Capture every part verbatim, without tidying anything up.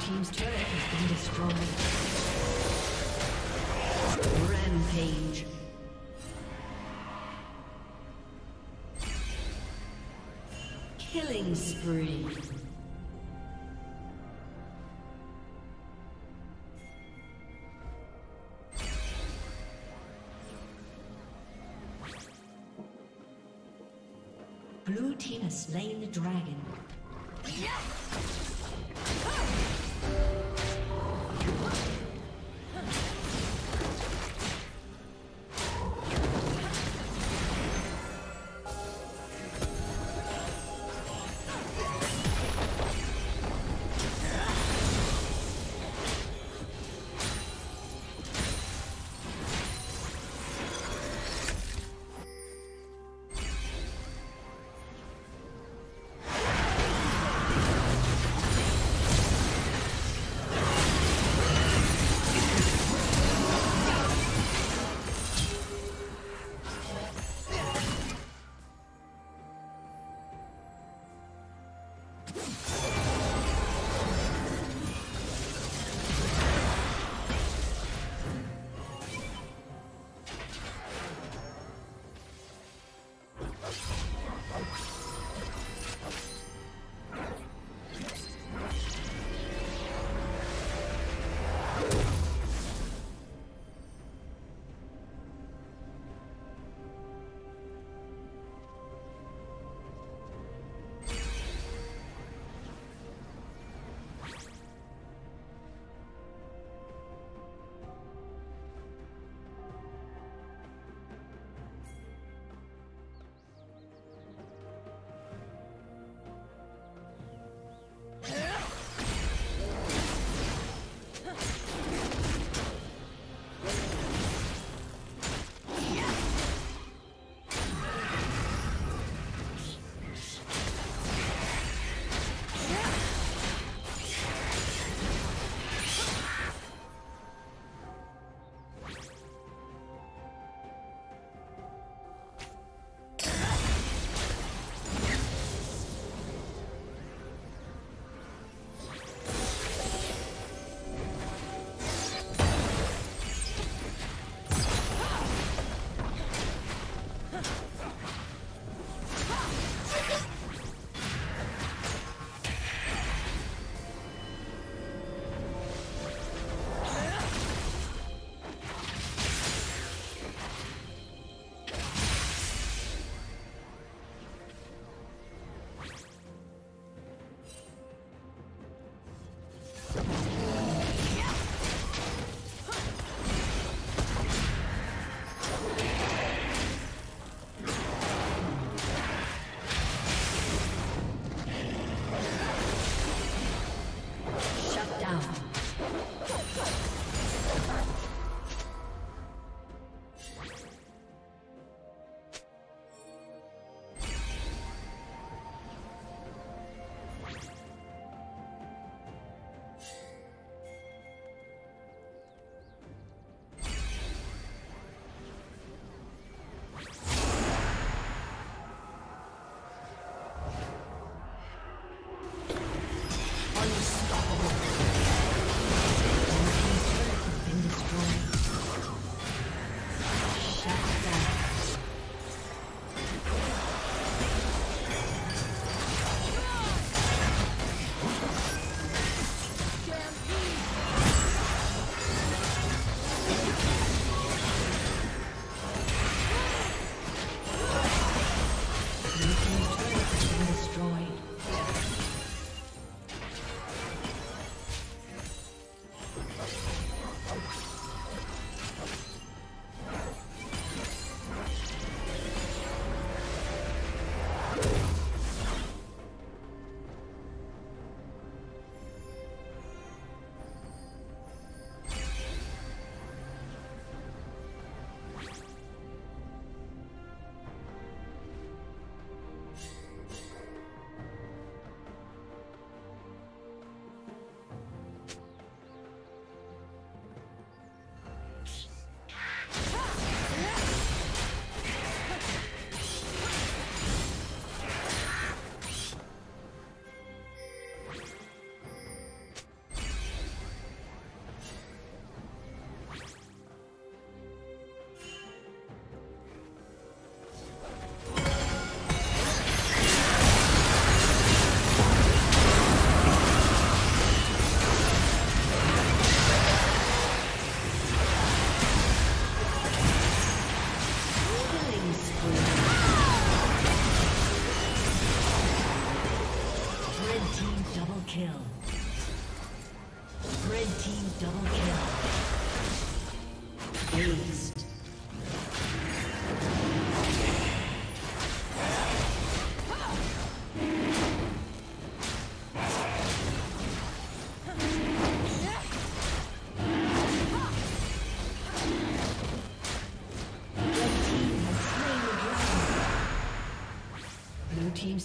Team's turret has been destroyed. Rampage. Killing spree. slain the dragon. kill. Red team double kill. Ace. Team's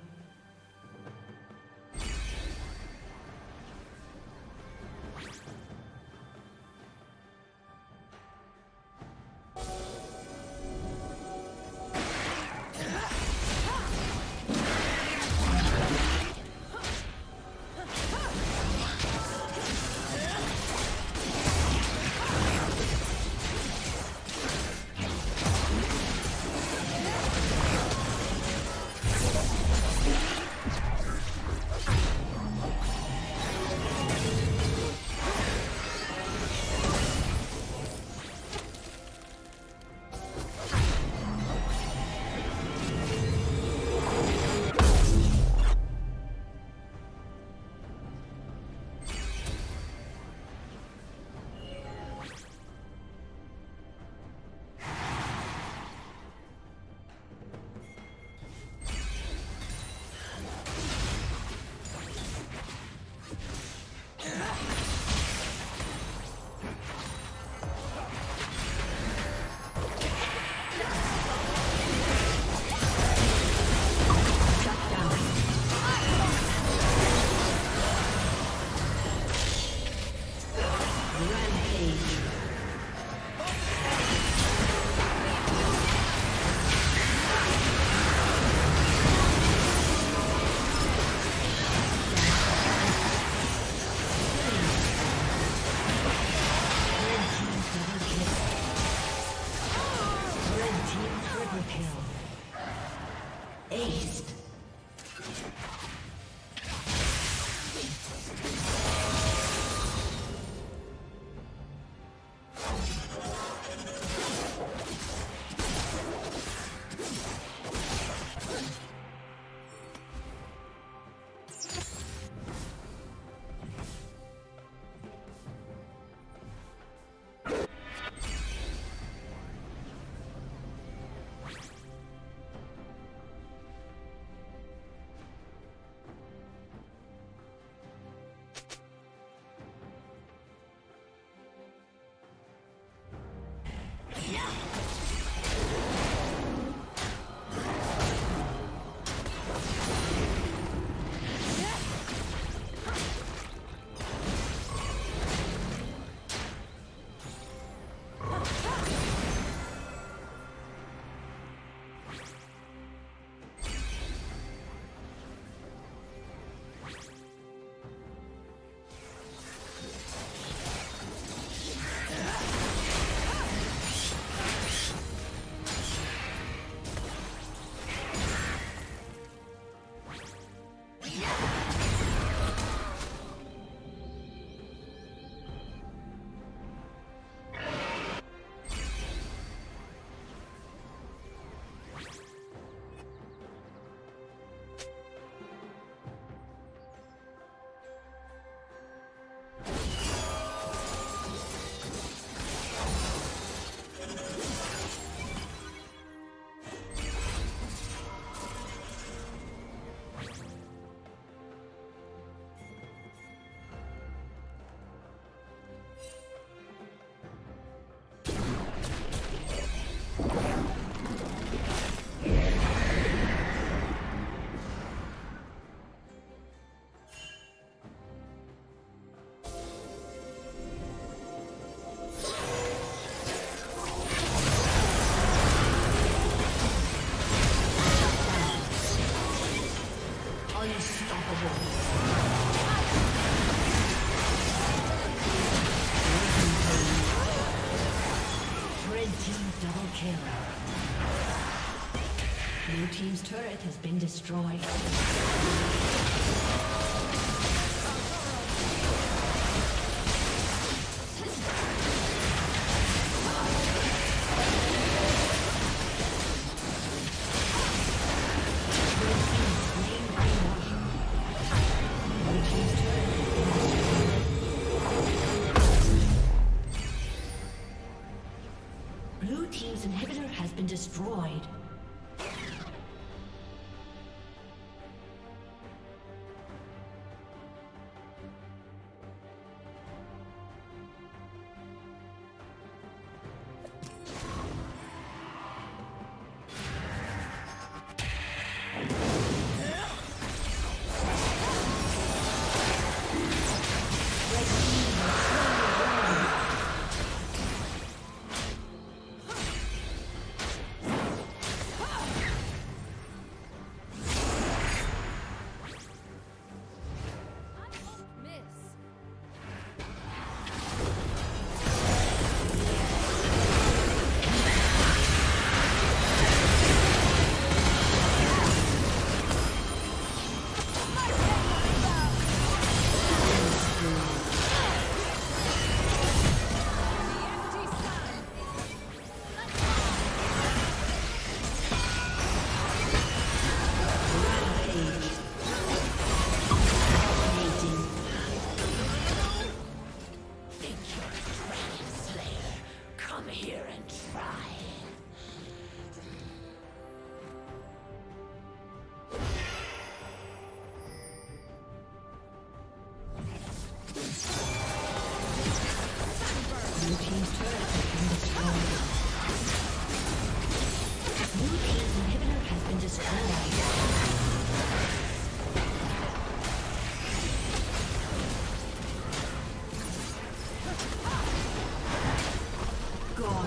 Blue team's turret has been destroyed. Red team's slain by Marshall.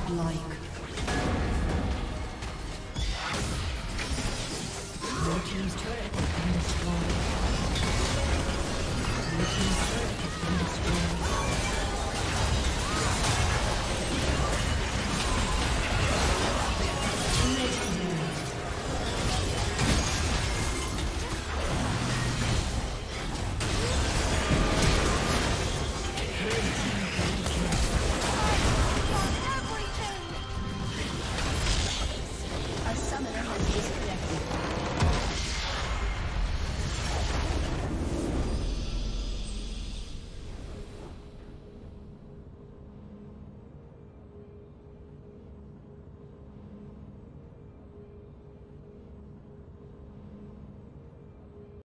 Like